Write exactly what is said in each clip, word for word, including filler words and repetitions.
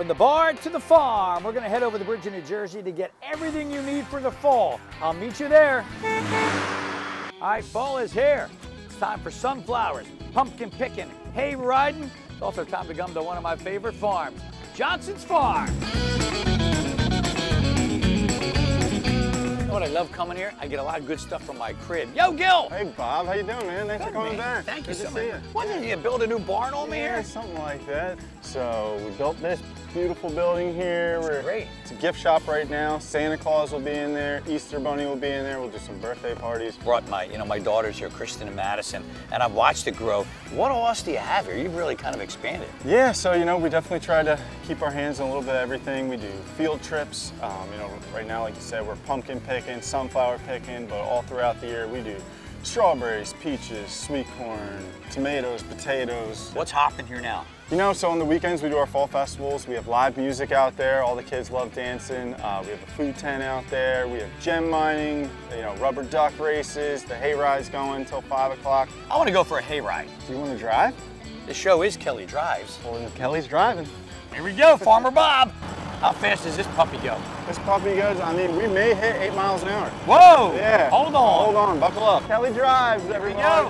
From the barn to the farm, we're going to head over the bridge in New Jersey to get everything you need for the fall. I'll meet you there. All right, fall is here. It's time for sunflowers, pumpkin picking, hay riding. It's also time to come to one of my favorite farms, Johnson's Farm. You know what I love coming here? I get a lot of good stuff from my crib. Yo, Gil! Hey, Bob. How you doing, man? Thanks good, for coming man. back. Thank you good so much. Wasn't you build a new barn on yeah, me here? Something like that. So we built this beautiful building here. It's We're, great. It's a gift shop right now. Santa Claus will be in there. Easter Bunny will be in there. We'll do some birthday parties. Brought my, you know, my daughters here, Kristen and Madison, and I've watched it grow. What else do you have here? You've really kind of expanded. Yeah. So you know, we definitely try to keep our hands on a little bit of everything. We do field trips. Um, you know, right now, like you said, we're pumpkin picking. picking, sunflower picking, but all throughout the year we do strawberries, peaches, sweet corn, tomatoes, potatoes. What's hopping here now? You know, so on the weekends we do our fall festivals. We have live music out there. All the kids love dancing. Uh, we have a food tent out there. We have gem mining, you know, rubber duck races. The hayride's going until five o'clock. I want to go for a hayride. Do you want to drive? The show is Kelly Drives. Well, Kelly's driving. Here we go, Farmer Bob. How fast does this puppy go? This puppy goes, I mean, we may hit eight miles an hour. Whoa! Yeah. Hold on. Hold on, buckle up. Kelly Drives, everyone. Here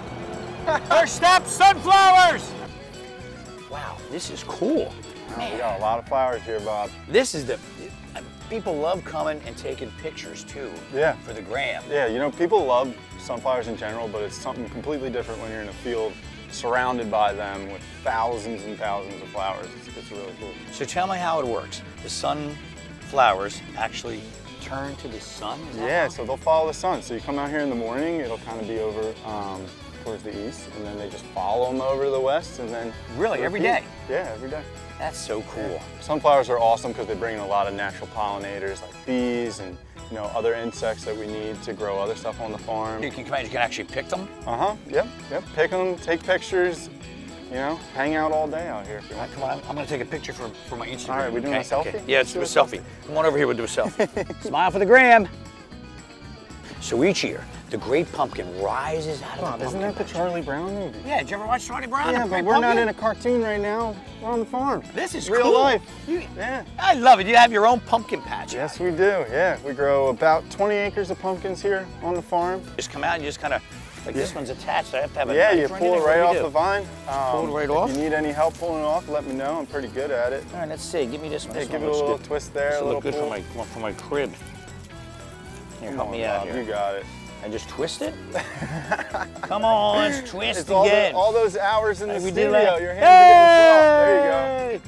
we go. First step, sunflowers. Wow, this is cool. Wow, we got a lot of flowers here, Bob. This is the, people love coming and taking pictures too. Yeah. For the gram. Yeah, you know, people love sunflowers in general, but it's something completely different when you're in a field surrounded by them with thousands and thousands of flowers. It's, it's really cool. So tell me how it works. The sunflowers actually turn to the sun? Is that yeah, how? So they'll follow the sun. So you come out here in the morning, it'll kind of be over um, towards the east, and then they just follow them over to the west, and then... Really, every day? Yeah, every day. That's so cool. Yeah. Sunflowers are awesome because they bring in a lot of natural pollinators like bees and you know, other insects that we need to grow other stuff on the farm. You can, you can actually pick them? Uh-huh, yep, yep. Pick them, take pictures, you know, hang out all day out here if you want. Come on, I'm gonna take a picture for, for my Instagram. All right, we're doing okay. a selfie? Okay. Yeah, let's do a selfie. Come on over here, we'll do a selfie. Smile for the gram. So each year, the great pumpkin rises out of Bob, the pumpkin. Isn't that the Charlie Brown movie? Yeah, did you ever watch Charlie Brown? Yeah, but we're pumpkin? not in a cartoon right now. We're on the farm. This is real cool. life. You, yeah. I love it. You have your own pumpkin patch. Yes, we do. Yeah, we grow about twenty acres of pumpkins here on the farm. Just come out and just kind of, like yeah. this one's attached. I have to have a Yeah, you pull it right off do. the vine. Um, pull it right off. If you need any help pulling it off, let me know. I'm pretty good at it. All right, let's see. Give me this one. Yeah, this give one it a little good. twist there. This will look good for my, for my crib. Here, help me out here. You got it. I just twist it? Come on, let's twist it's again. All, the, all those hours in the studio, your hands hey! are getting soft. There you go.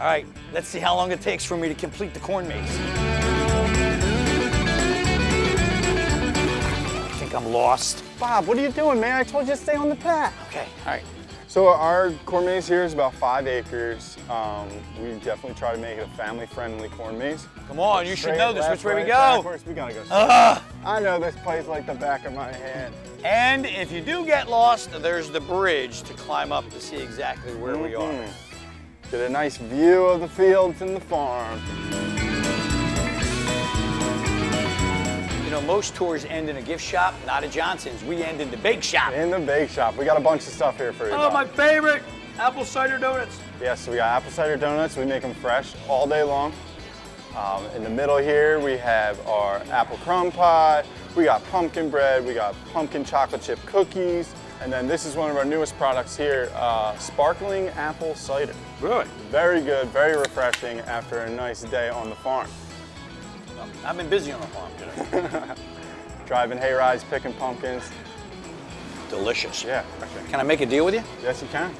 All right, let's see how long it takes for me to complete the corn maze. I think I'm lost. Bob, what are you doing, man? I told you to stay on the path. Okay, all right. So our corn maze here is about five acres. Um, we definitely try to make it a family-friendly corn maze. Come on, you should know this. Which way we go? Backwards. We gotta go straight. Uh, I know this place like the back of my hand. And if you do get lost, there's the bridge to climb up to see exactly where mm-hmm. we are. Get a nice view of the fields and the farm. You know, most tours end in a gift shop, not a Johnson's. We end in the bake shop. In the bake shop. We got a bunch of stuff here for you. Oh, my favorite, apple cider donuts. Yes, yeah, so we got apple cider donuts. We make them fresh all day long. Um, in the middle here, we have our apple crumb pie. We got pumpkin bread. We got pumpkin chocolate chip cookies. And then this is one of our newest products here, uh, sparkling apple cider. Really? Very good, very refreshing after a nice day on the farm. I've been busy on the farm today. Driving hay rides, picking pumpkins. Delicious. Yeah. Can I make a deal with you? Yes, you can.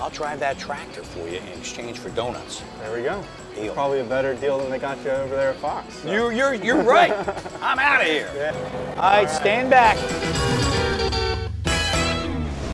I'll drive that tractor for you in exchange for donuts. There we go. Deal. Probably a better deal than they got you over there at Fox. So. You, you're, you're right. I'm out of here. Yeah. All right, All right, stand back.